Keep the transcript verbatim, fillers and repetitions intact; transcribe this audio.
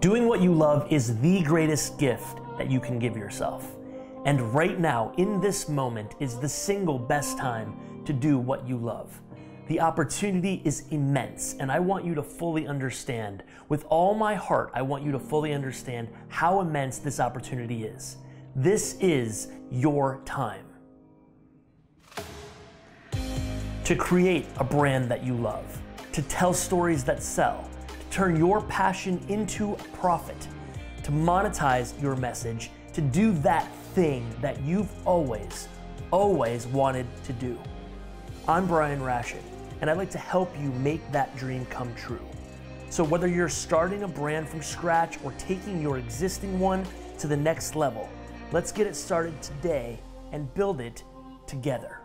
Doing what you love is the greatest gift that you can give yourself. And right now, in this moment, is the single best time to do what you love. The opportunity is immense, and I want you to fully understand, with all my heart, I want you to fully understand how immense this opportunity is. This is your time to create a brand that you love, to tell stories that sell, to turn your passion into a profit, to monetize your message, to do that thing that you've always, always wanted to do. I'm Brian Rashid, and I'd like to help you make that dream come true. So whether you're starting a brand from scratch or taking your existing one to the next level, let's get it started today and build it together.